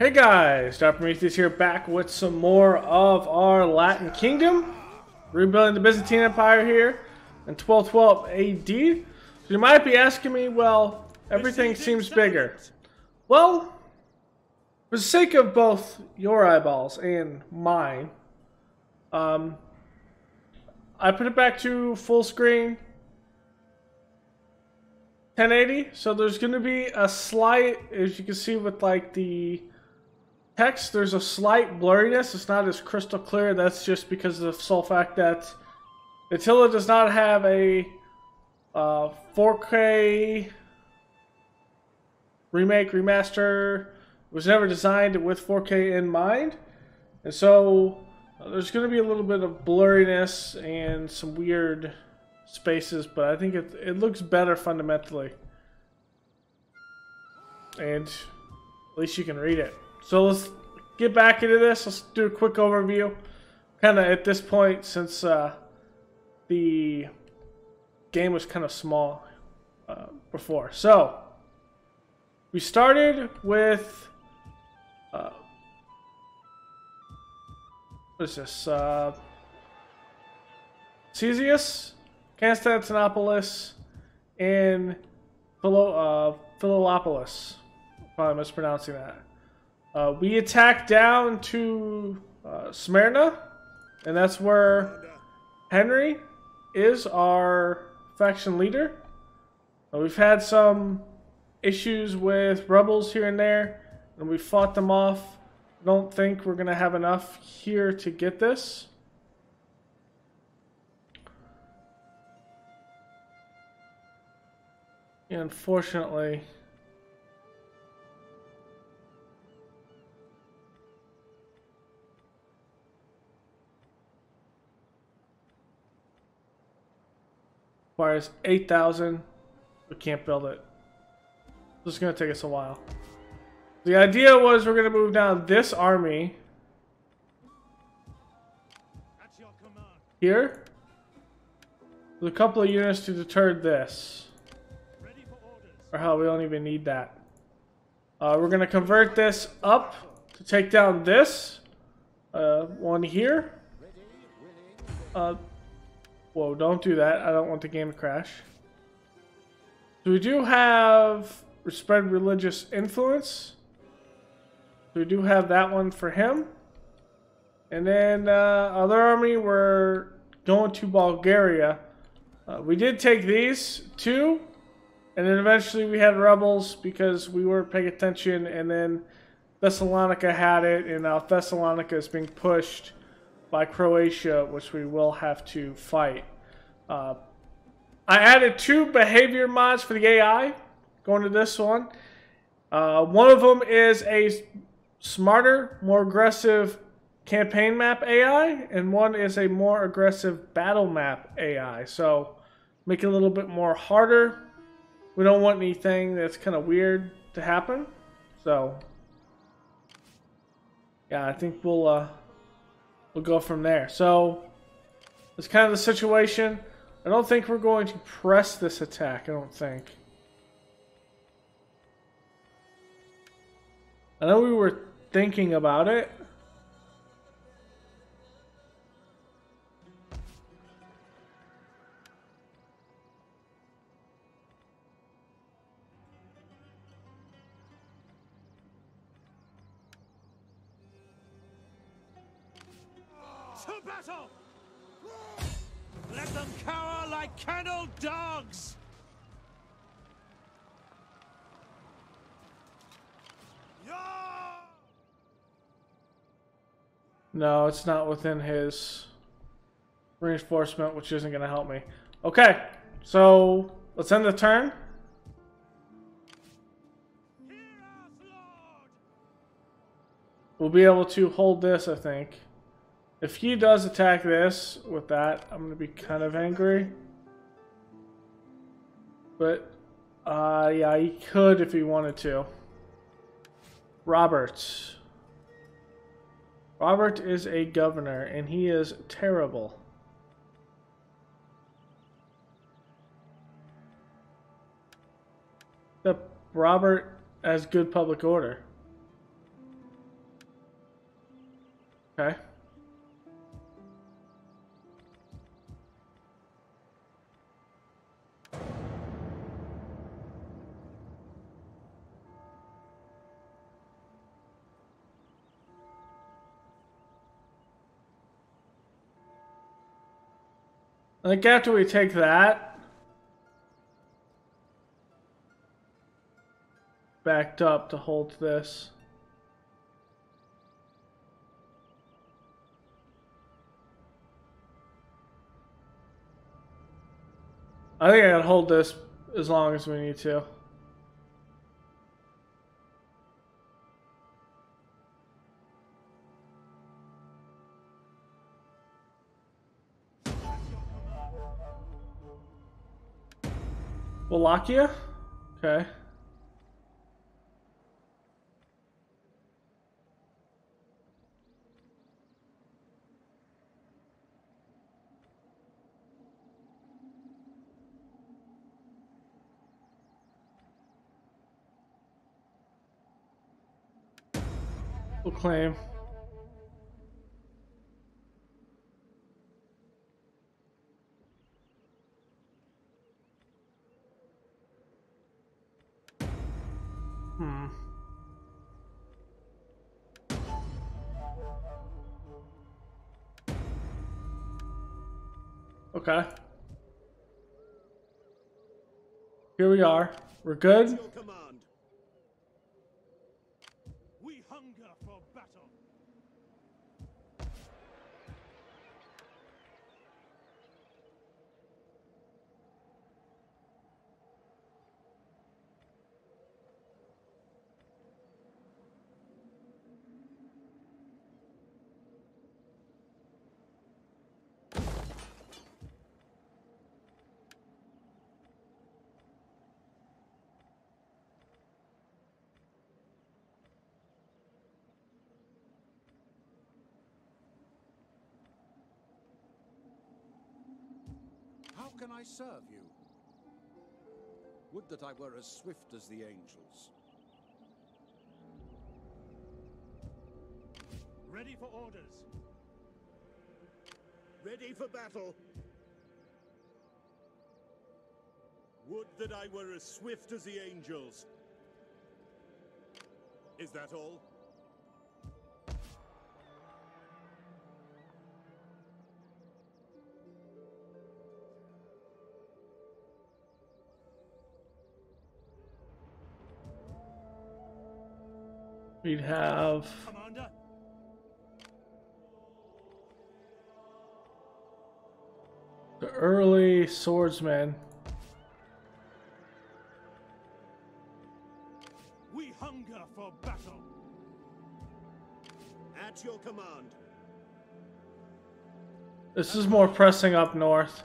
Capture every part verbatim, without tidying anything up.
Hey guys, DarkPrometheus here, back with some more of our Latin Kingdom. Rebuilding the Byzantine Empire here in twelve twelve A D. So you might be asking me, well, everything seems bigger. Well, for the sake of both your eyeballs and mine, um, I put it back to full screen ten eighty. So there's going to be a slight, as you can see with like the text, there's a slight blurriness. It's not as crystal clear. That's just because of the sole fact that Attila does not have a uh, four K remake, remaster. It was never designed with four K in mind. And so uh, there's going to be a little bit of blurriness and some weird spaces, but I think it, it looks better fundamentally. And at least you can read it. So let's get back into this. Let's do a quick overview. Kind of at this point, since uh, the game was kind of small uh, before. So we started with uh, what is this? Uh, Caesius, Constantinopolis, and Philo, uh, Philopolis. Probably mispronouncing that. Uh, we attacked down to uh, Smyrna, and that's where Henry is our faction leader. Uh, we've had some issues with rebels here and there, and we fought them off. I don't think we're going to have enough here to get this. Unfortunately, requires eight thousand. We can't build it. This is going to take us a while. The idea was we're going to move down this army here with a couple of units to deter this. Or hell, we don't even need that. Uh, we're going to convert this up to take down this uh, one here. Uh, Whoa, don't do that. I don't want the game to crash. So we do have spread religious influence. So we do have that one for him. And then uh, other army, we're going to Bulgaria. Uh, we did take these two. And then eventually we had rebels because we weren't paying attention. And then Thessalonica had it. And now Thessalonica is being pushed by Croatia, which we will have to fight. Uh, I added two behavior mods for the A I, going to this one. Uh, one of them is a smarter, more aggressive campaign map A I, and one is a more aggressive battle map A I. So make it a little bit more harder. We don't want anything that's kind of weird to happen. So yeah, I think we'll... Uh, We'll go from there. So it's kind of the situation. I don't think we're going to press this attack. I don't think. I know we were thinking about it. To battle! Let them cower like cannel dogs! No, it's not within his reinforcement, which isn't going to help me. Okay, so let's end the turn. We'll be able to hold this, I think. If he does attack this with that, I'm going to be kind of angry. But, uh, yeah, he could if he wanted to. Roberts. Robert is a governor, and he is terrible. Except Robert has good public order. Okay. I think after we take that backed up to hold this. I think I can hold this as long as we need to. Wallachia? Okay. We'll claim. Hmm. Okay. Here we are. We're good. How can I serve you? Would that I were as swift as the angels. Ready for orders. Ready for battle. Would that I were as swift as the angels. Is that all? We'd have Commander. The early swordsmen. We hunger for battle. At your command. This is more pressing up north.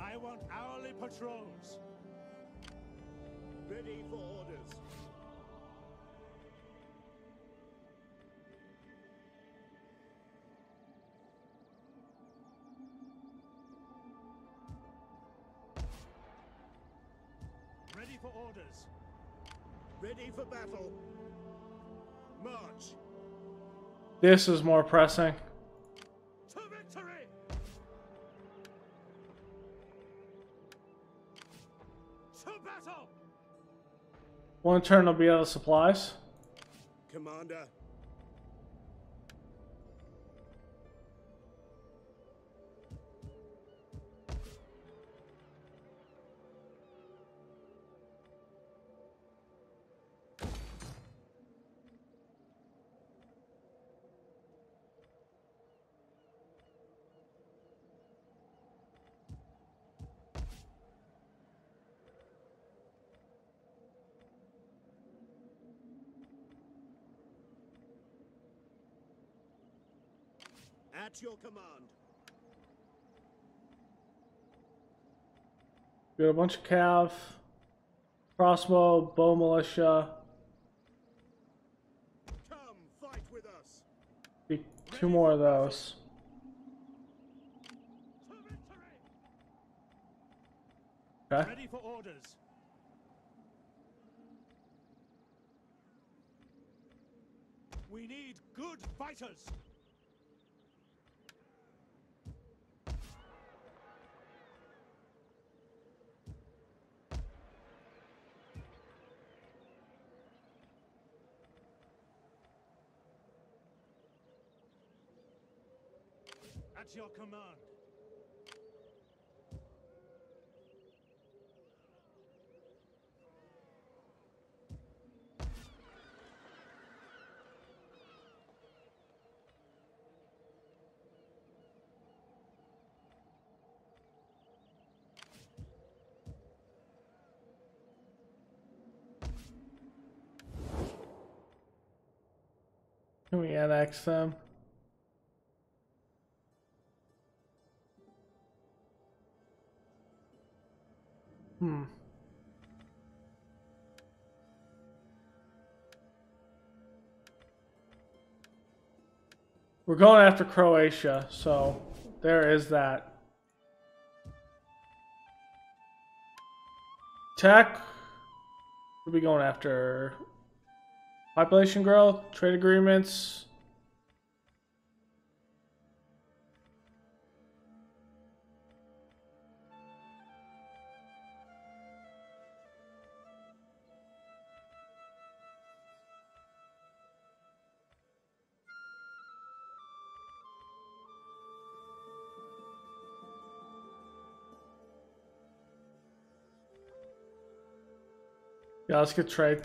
I want hourly patrols. Ready for orders. Orders. Ready for battle. March. This is more pressing. To victory. To battle. One turn will be out of supplies. Commander. At your command. We got a bunch of cav, crossbow, bow militia. Come fight with us. Be two more of those. Okay. Ready for orders. We need good fighters. At your command. Can we annex them? Hmm. We're going after Croatia, so there is that. Tech. We'll be going after population growth, trade agreements. Yeah, let's get trade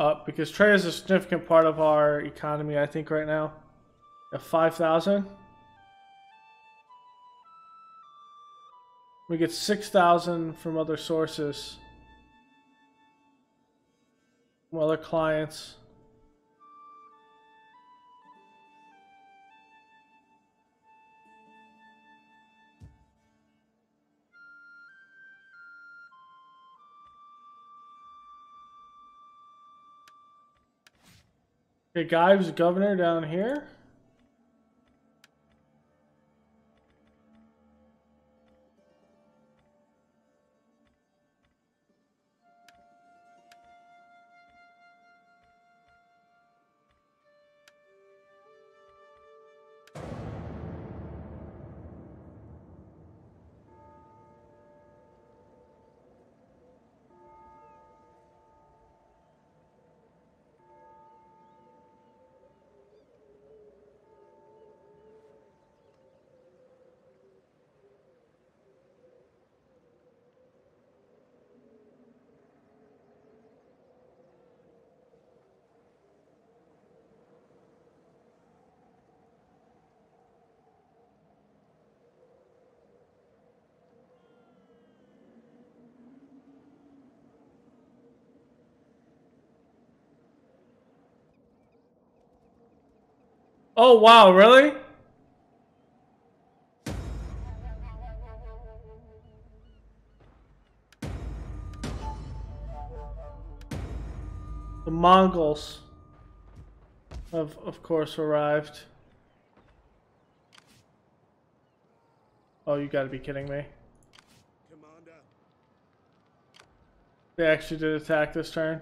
up because trade is a significant part of our economy, I think, right now. At five thousand. We get six thousand from other sources, from other clients. The guy who's governor down here. Oh wow, really? The Mongols have, of course, arrived. Oh, you gotta be kidding me. Commander. They actually did attack this turn.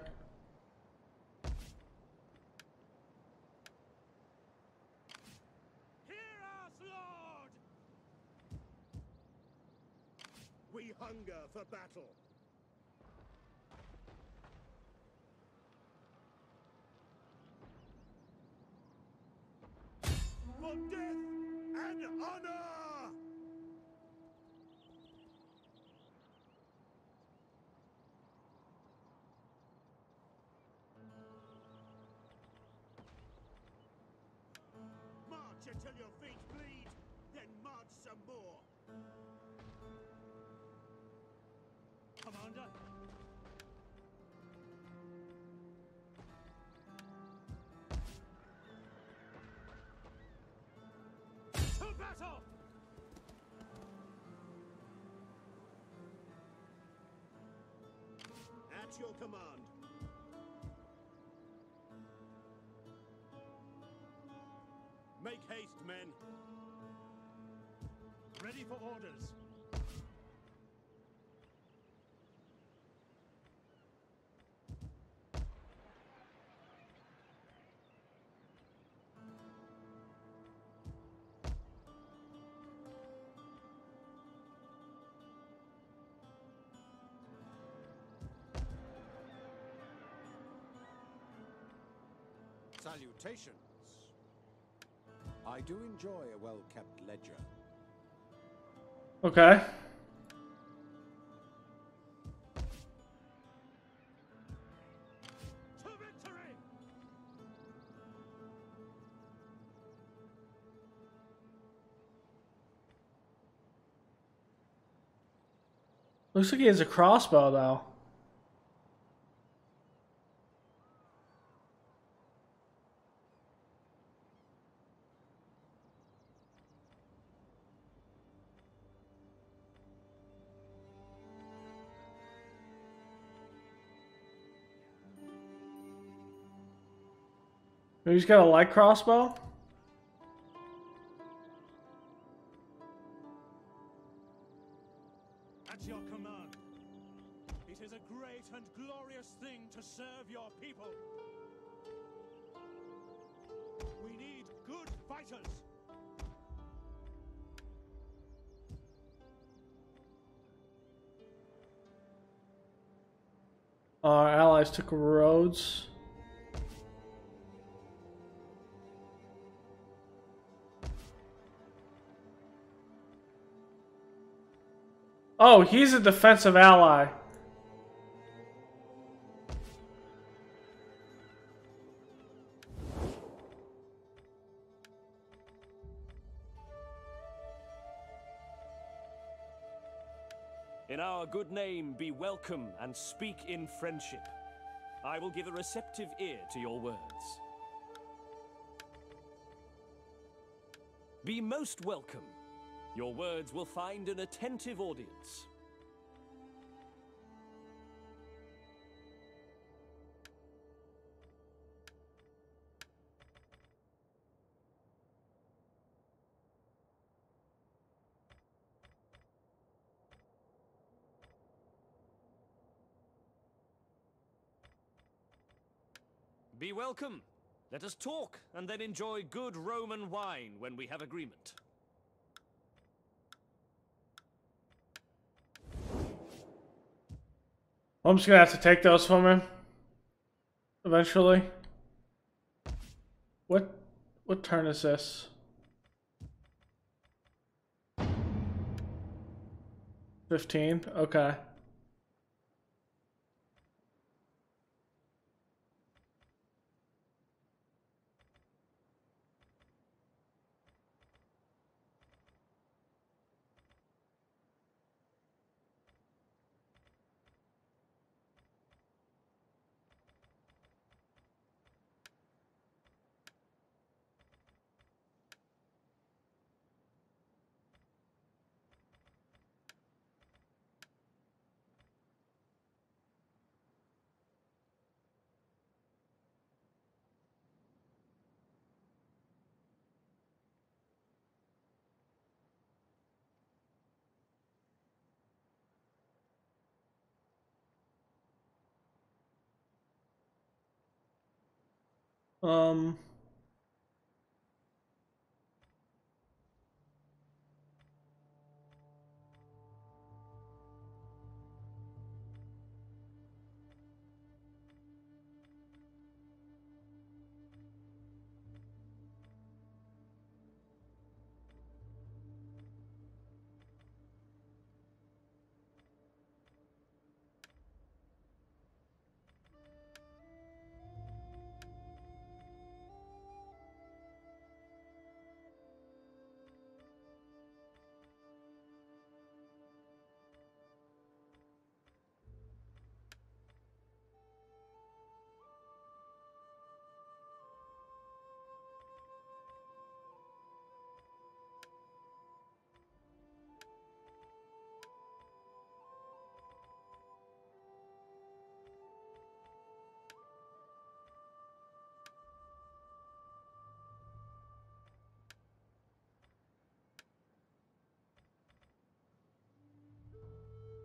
For battle. For death and honor. March until your feet bleed, then march some more. Commander. To battle. At your command. Make haste, men. Ready for orders. Salutations. I I do enjoy a well-kept ledger. Okay. Looks like he has a crossbow, though. Maybe he's got a light crossbow? Our allies took Rhodes. Oh, he's a defensive ally. In our good name, be welcome and speak in friendship. I will give a receptive ear to your words. Be most welcome. Your words will find an attentive audience. Be welcome. Let us talk, and then enjoy good Roman wine when we have agreement. I'm just gonna have to take those from him eventually. What what turn is this? Fifteen? Okay. Um,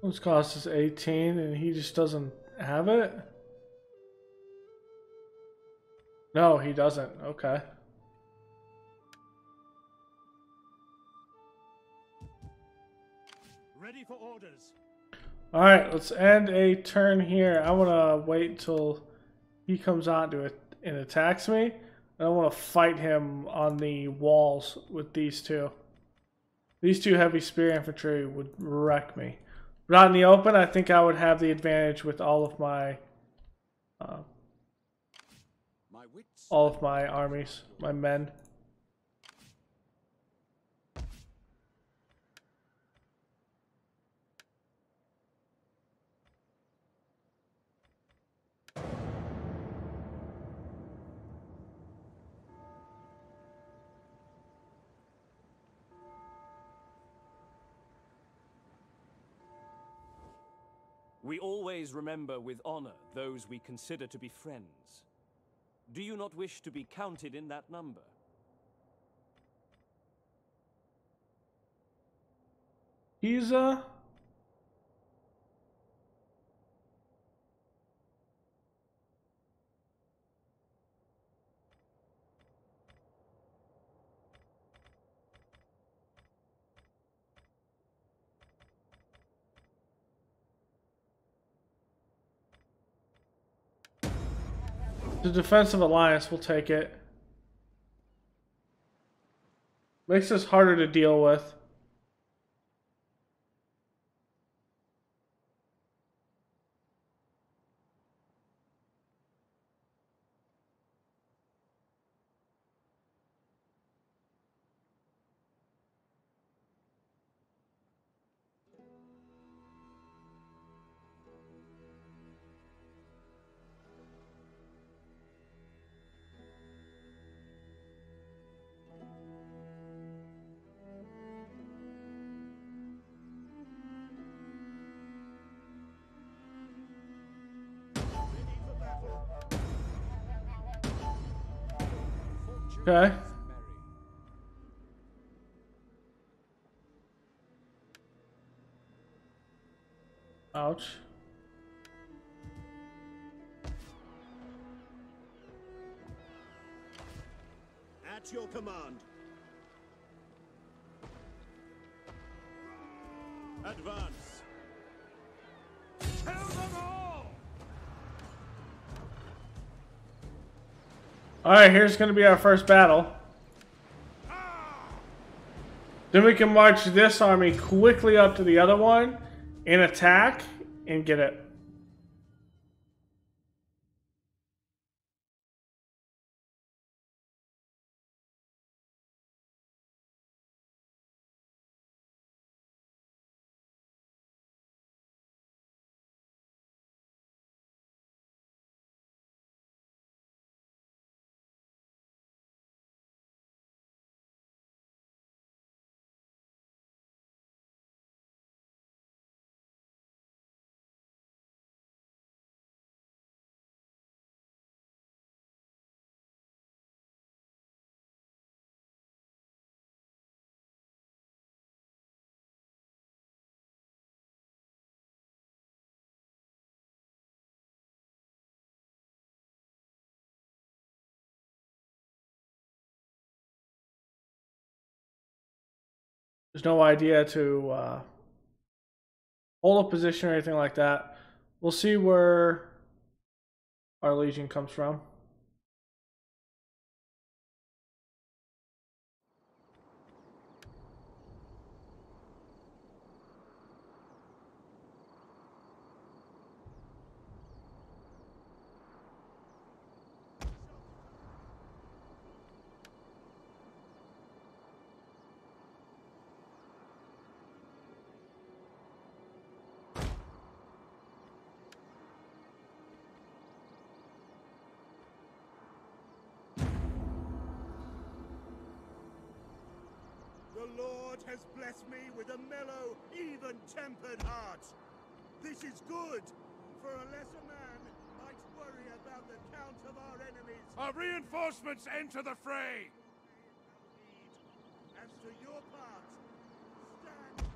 This cost is eighteen and he just doesn't have it? No, he doesn't. Okay. Ready for orders. All right, let's end a turn here. I want to wait till he comes on to it and attacks me. I don't want to fight him on the walls with these two. These two heavy spear infantry would wreck me. But out in the open, I think I would have the advantage with all of my, uh, all of my armies, my men. We always remember with honor those we consider to be friends. Do you not wish to be counted in that number? He's a... The defensive alliance will take it. Makes us harder to deal with. Okay. Ouch. At your command. Advance. Kill them all. Alright, here's going to be our first battle. Then we can march this army quickly up to the other one and attack and get it. There's no idea to uh, hold a position or anything like that. We'll see where our legion comes from. The Lord has blessed me with a mellow, even-tempered heart. This is good. For a lesser man might worry about the count of our enemies. Our reinforcements enter the fray. As to your part, stand.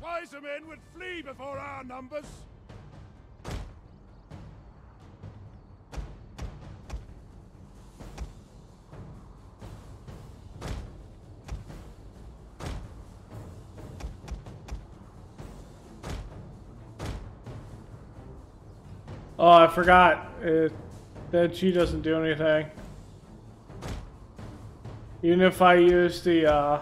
Wiser men would flee before our numbers. Oh, I forgot it, that she doesn't do anything. Even if I use the uh,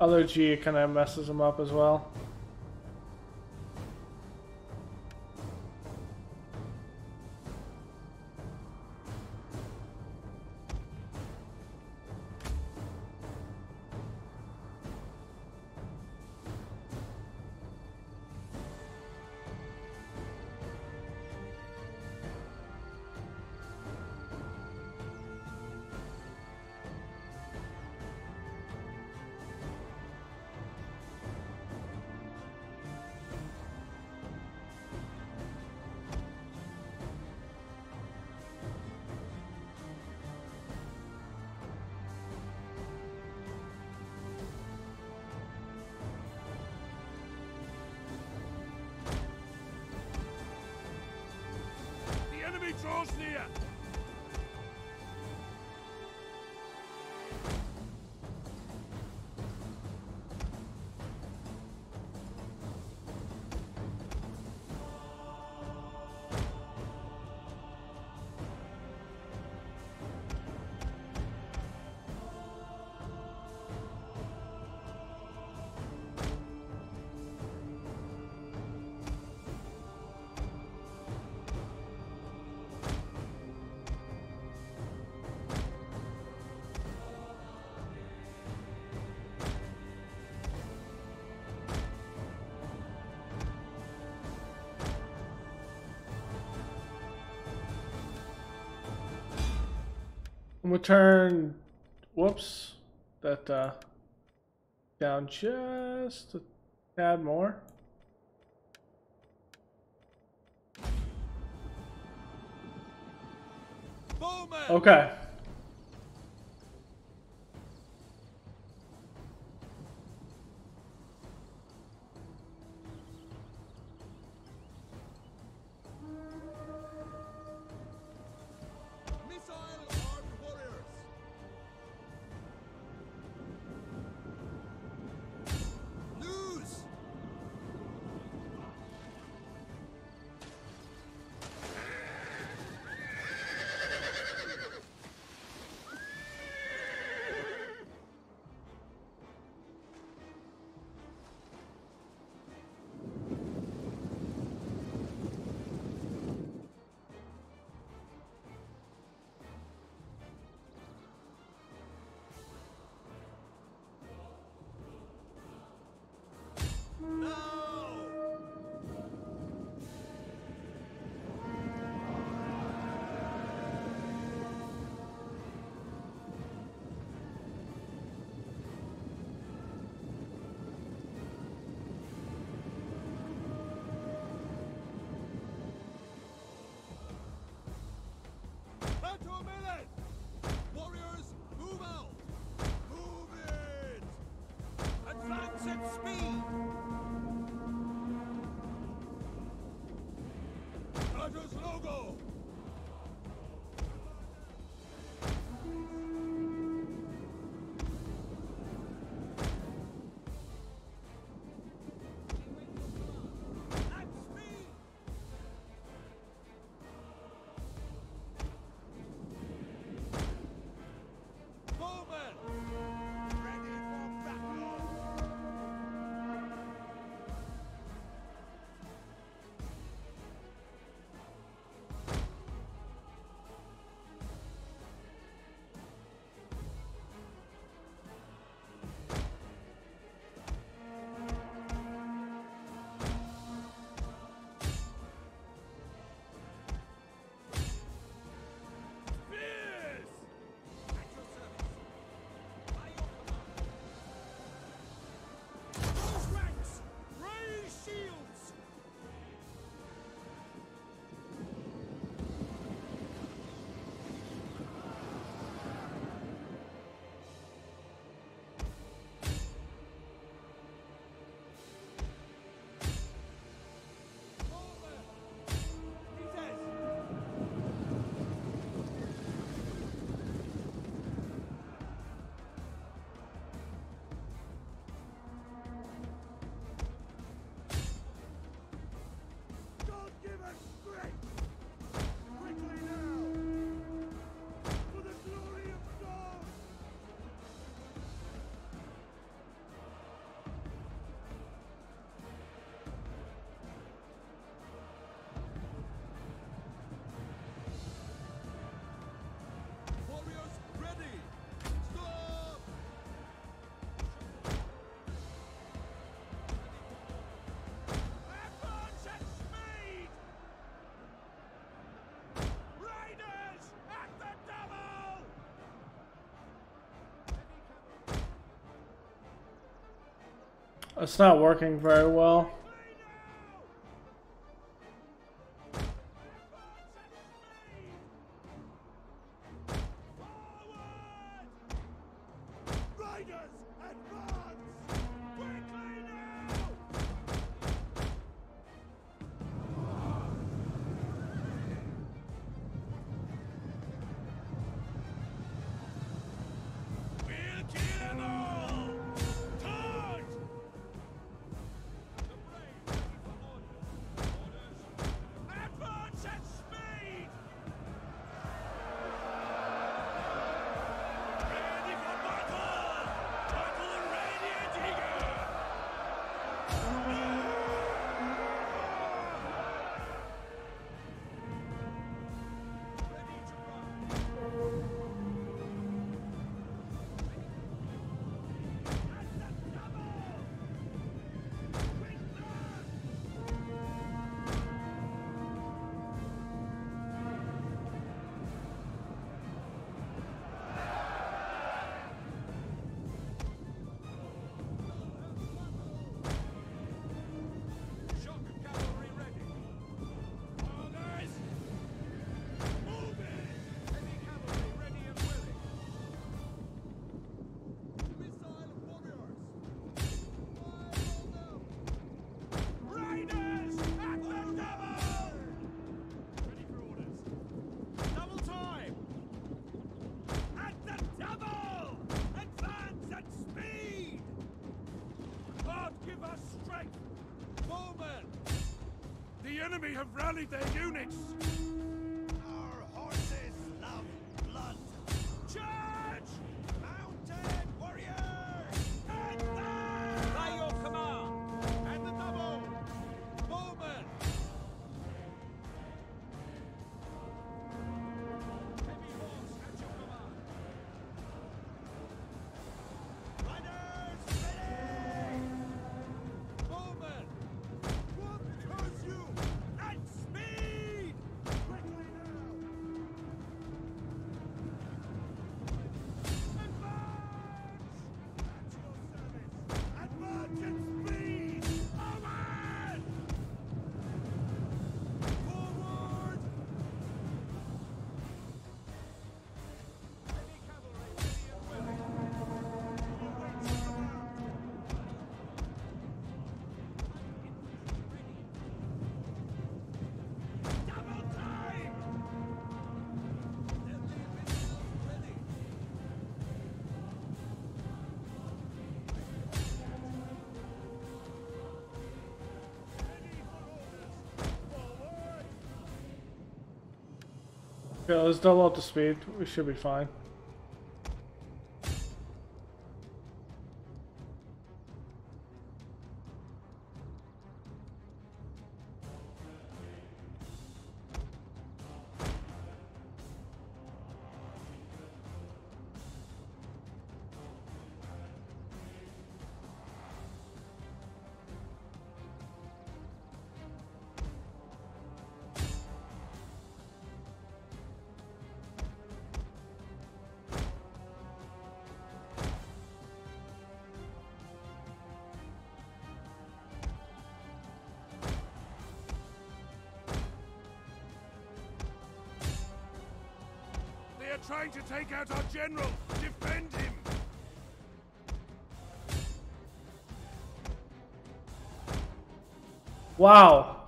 other G, it kind of messes them up as well. I'm gonna turn, whoops, that uh, down just a tad more. Bowman. Okay. It's not working very well. The enemy have rallied their units! Our horses love blood! Charge! Mounted warriors! Advance! By your command! And the double! Bowmen! Heavy horse at your command! Riders ready! Bowmen! What curse you! Yeah, let's double up the speed. We should be fine. They're trying to take out our general! Defend him! Wow!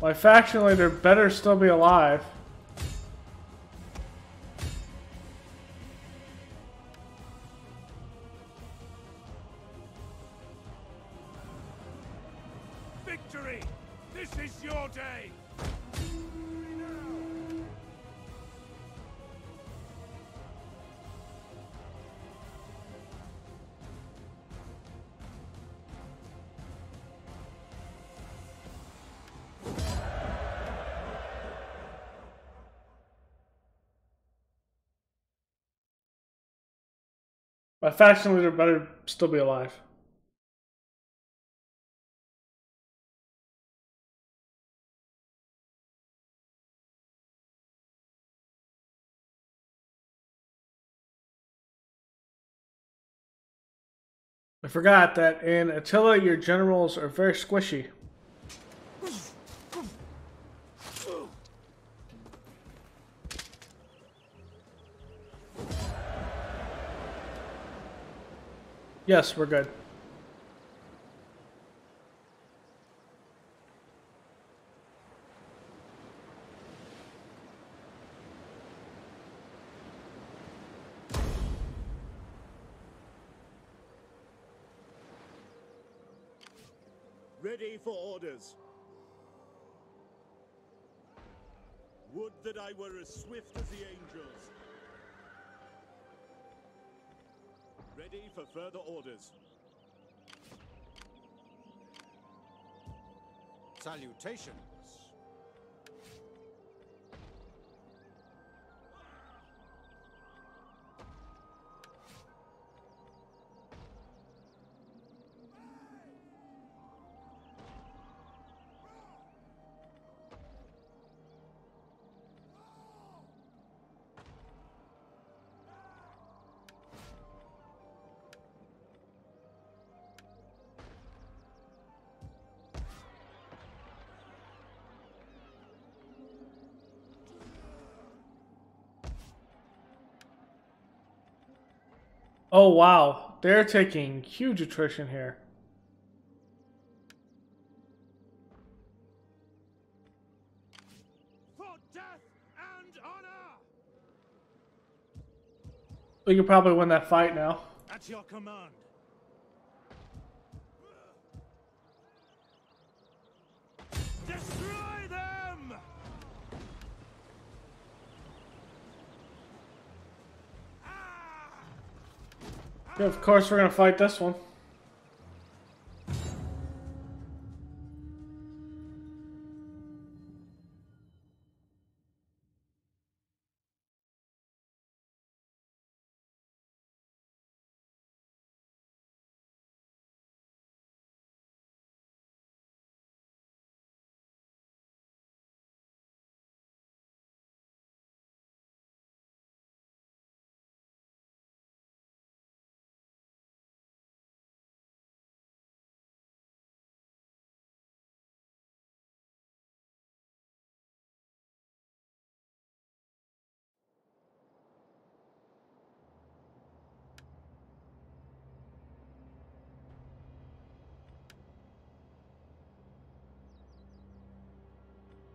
My faction leader better still be alive. My faction leader better still be alive. I forgot that in Attila, your generals are very squishy. Yes, we're good. Ready for orders. Would that I were as swift as the angels. Ready for further orders. Salutations. Oh wow, they're taking huge attrition here. For death and honor. We could probably win that fight now. At your command. Destroy them. Yeah, of course we're gonna fight this one.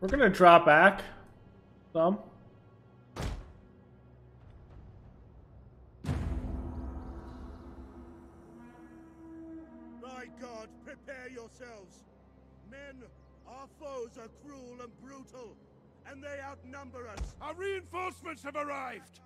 We're gonna drop back some. By God, prepare yourselves. Men, our foes are cruel and brutal, and they outnumber us. Our reinforcements have arrived.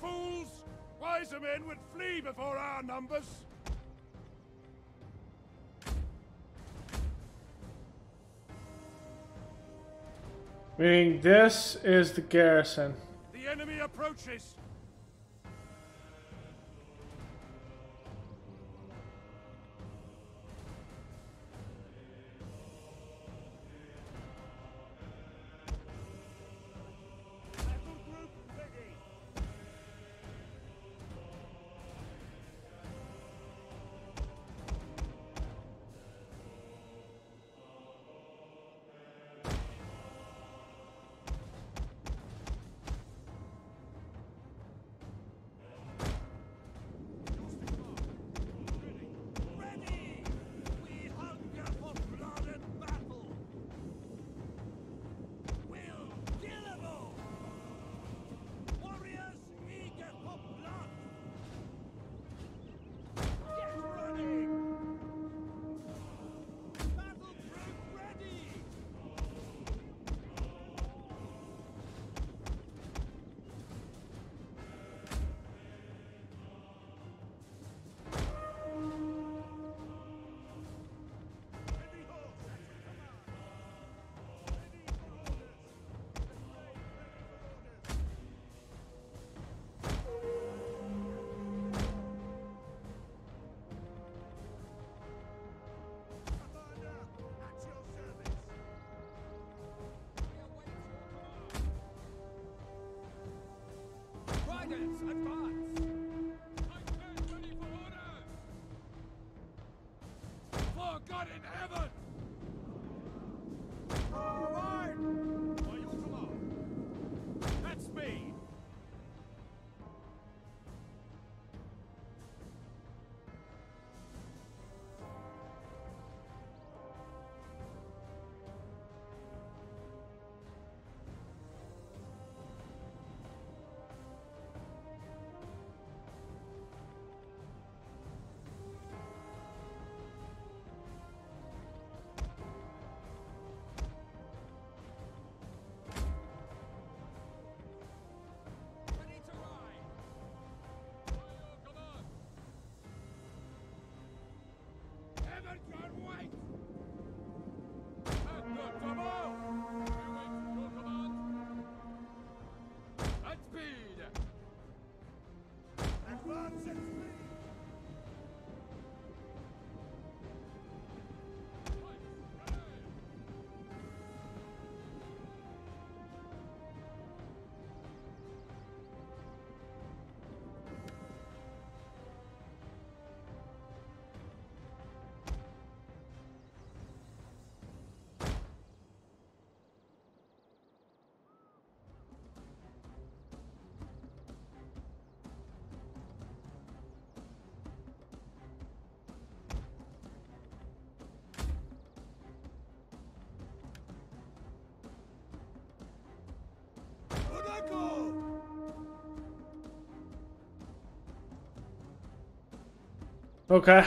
Fools! Wiser men would flee before our numbers! Meaning this is the garrison. The enemy approaches! Okay.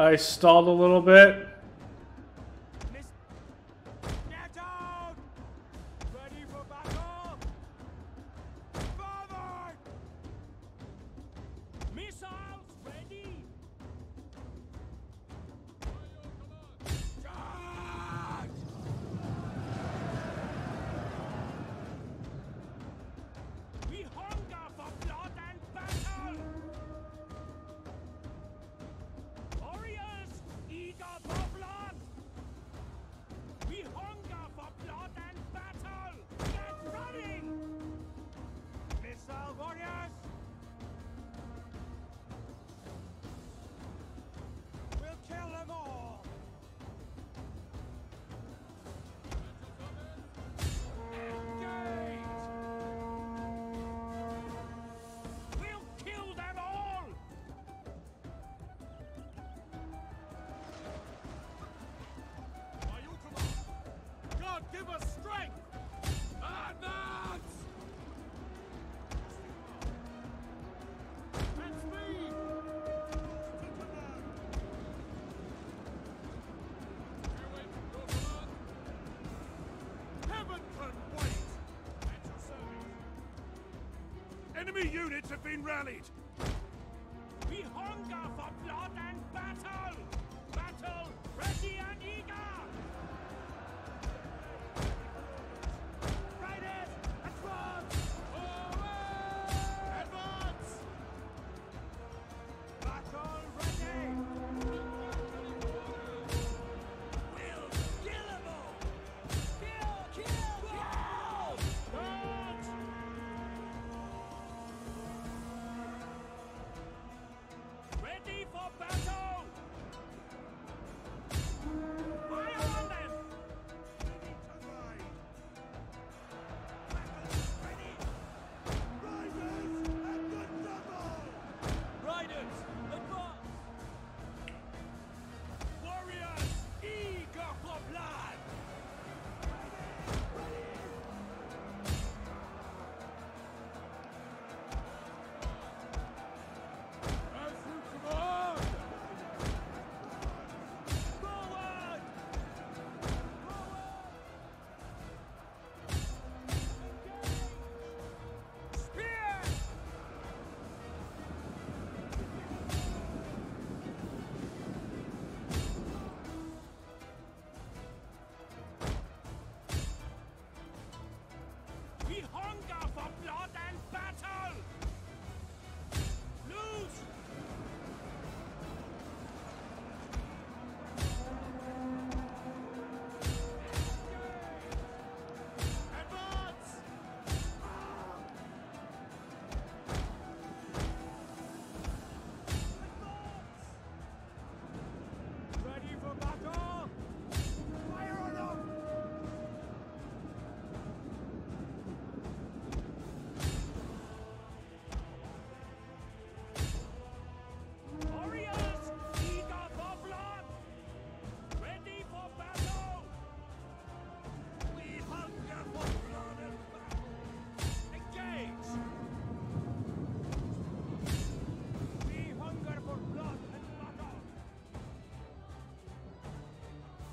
I stalled a little bit. Enemy units have been rallied! We hunger for blood and battle! Battle ready and eager! Riders, advance! Forward! Advance! Battle ready! We'll kill them all! Kill, kill, kill! March! Ready for battle! Fire!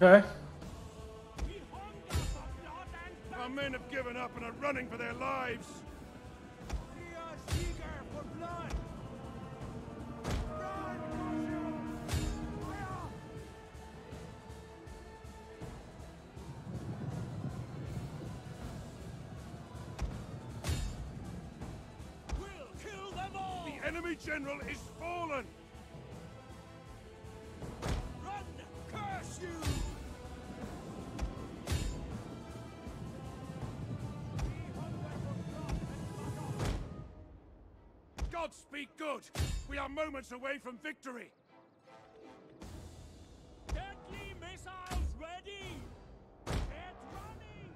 Okay. Our men have given up and are running for their lives. We are eager for blood. Enemy general is fallen! Run! Curse you! God speak good! We are moments away from victory! Deadly missiles ready! Get running!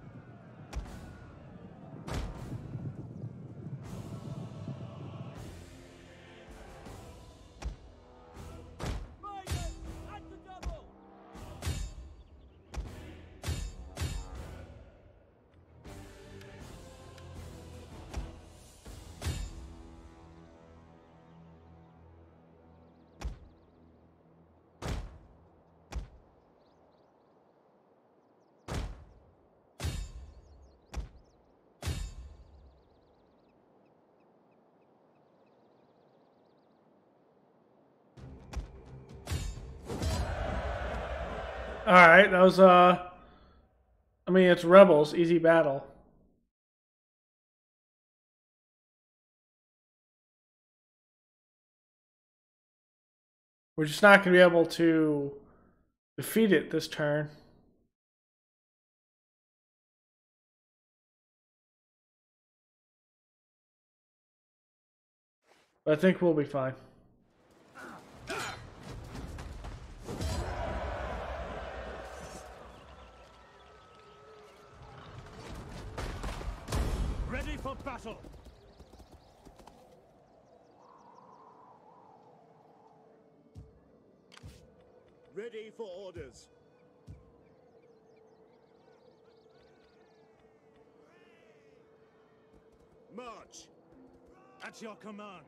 All right, that was, uh, I mean, it's Rebels, easy battle. We're just not going to be able to defeat it this turn. But I think we'll be fine. For battle. Ready for orders. March. At your command.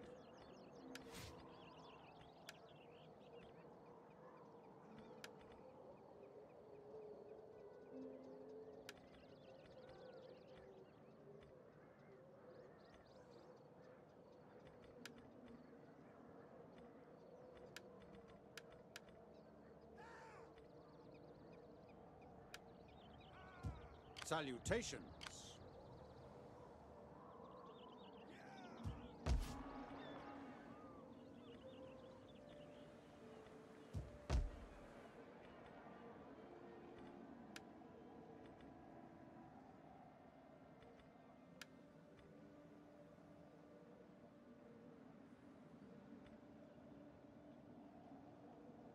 Salutations.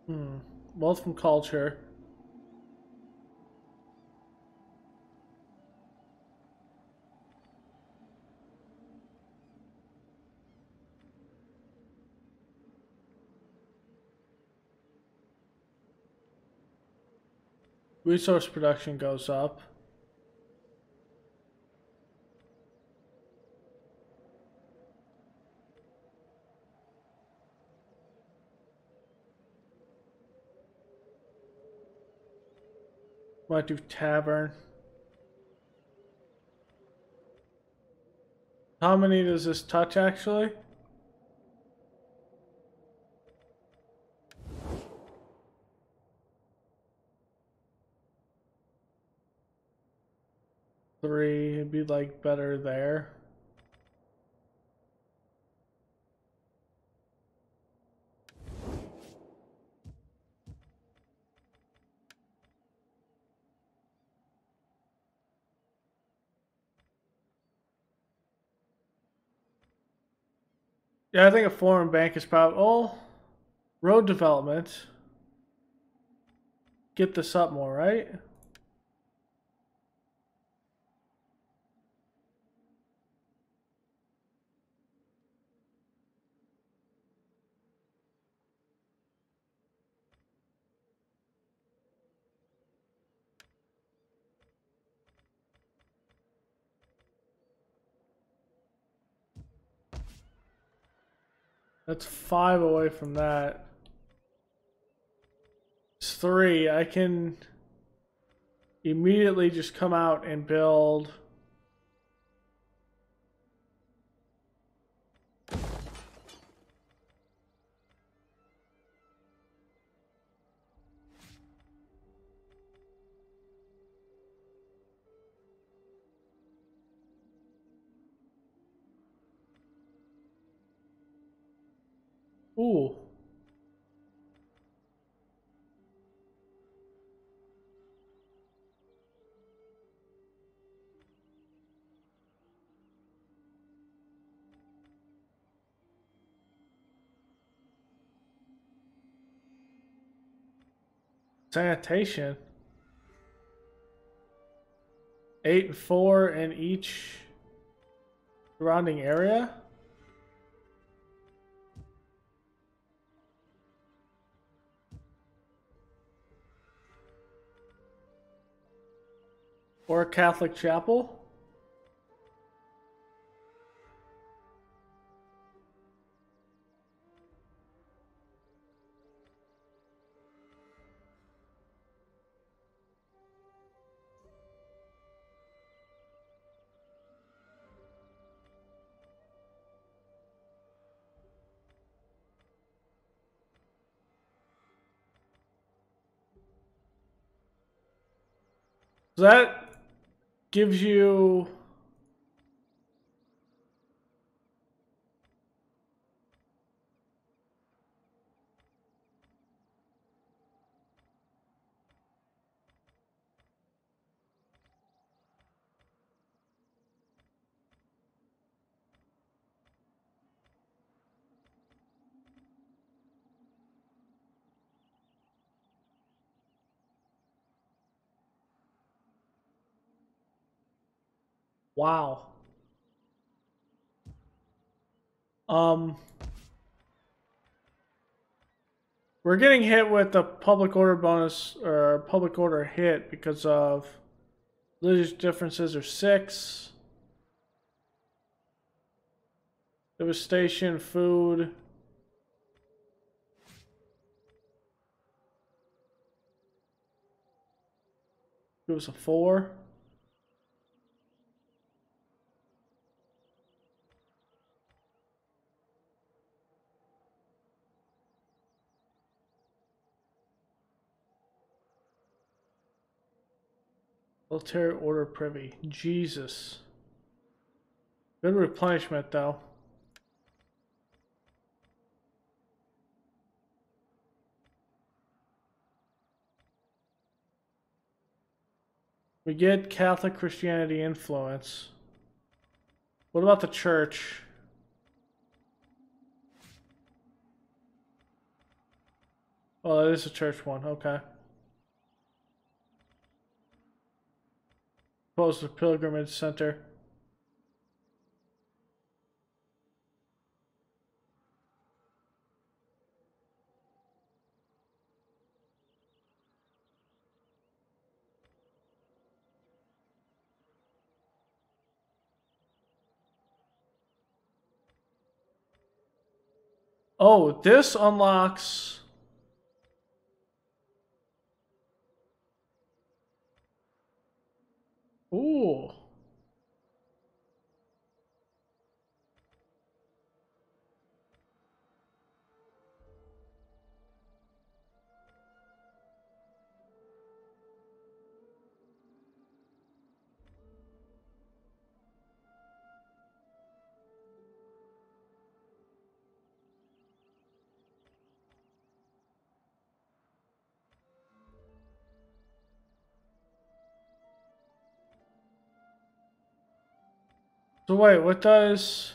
Hmm. Wealth from culture. Resource production goes up. Might do tavern. How many does this touch actually? Three, it'd be like better there. Yeah, I think a foreign bank is probably all road development. Get this up more, right? That's five away from that. It's three. I can immediately just come out and build Ooh. Sanitation. Eight and four in each surrounding area. Or a Catholic chapel. So that gives you wow. Um, we're getting hit with the public order bonus or public order hit because of religious differences are six. Devastation, food. It was a four. Military order privy. Jesus. Good replenishment, though. We get Catholic Christianity influence. What about the church? Oh, it is a church one. Okay. Opposed to pilgrimage center. Oh, this unlocks. Ooh. So wait, what does...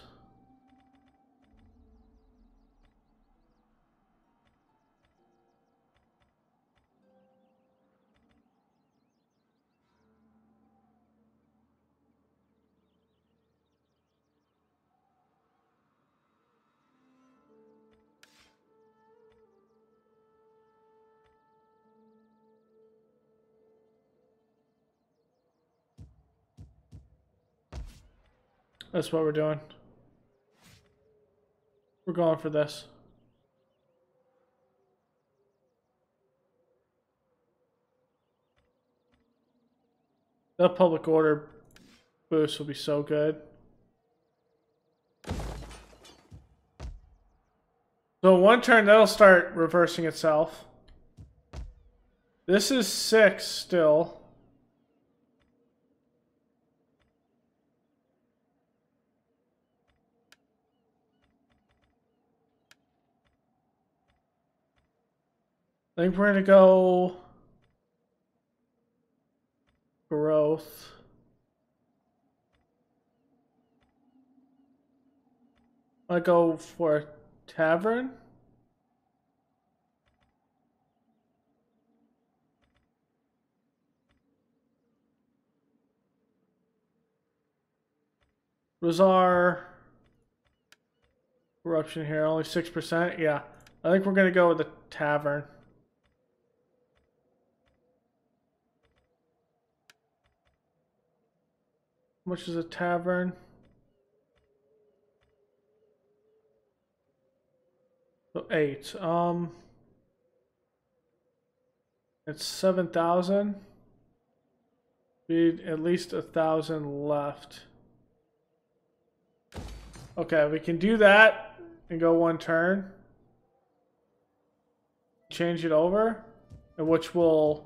That's what we're doing. We're going for this. The public order boost will be so good. So one turn, that'll start reversing itself. This is six still. I think we're gonna go growth. I go for tavern. Bazaar corruption here, only six percent. Yeah, I think we're gonna go with the tavern. How much is a tavern? So eight. Um, it's seven thousand. Need at least a thousand left. Okay, we can do that and go one turn. Change it over, and which will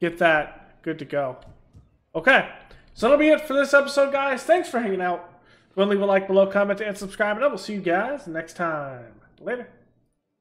get that good to go. Okay, so that'll be it for this episode, guys. Thanks for hanging out. Go ahead and leave a like below, comment, and subscribe, and I will see you guys next time. Later.